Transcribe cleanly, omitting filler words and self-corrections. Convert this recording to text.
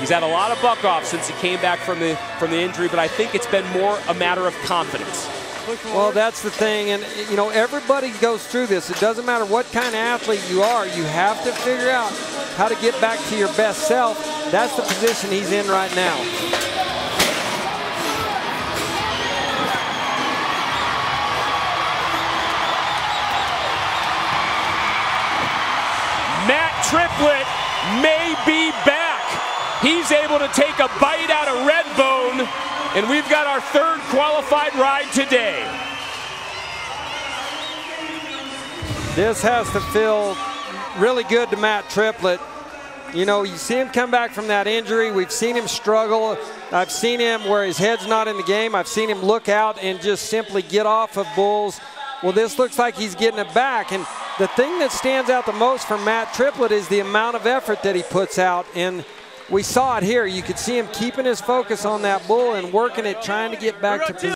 He's had a lot of buck-offs since he came back from the injury, but I think it's been more a matter of confidence. Well, that's the thing, and you know, everybody goes through this. It doesn't matter what kind of athlete you are, you have to figure out how to get back to your best self. That's the position he's in right now. Matt Triplett may be back. He's able to take a bite out of Redbone, and we've got our third qualified ride today. This has to feel really good to Matt Triplett. You know, you see him come back from that injury. We've seen him struggle. I've seen him where his head's not in the game. I've seen him look out and just simply get off of bulls. Well, this looks like he's getting it back. And the thing that stands out the most for Matt Triplett is the amount of effort that he puts out. And we saw it here. You could see him keeping his focus on that bull and working it, trying to get back to position.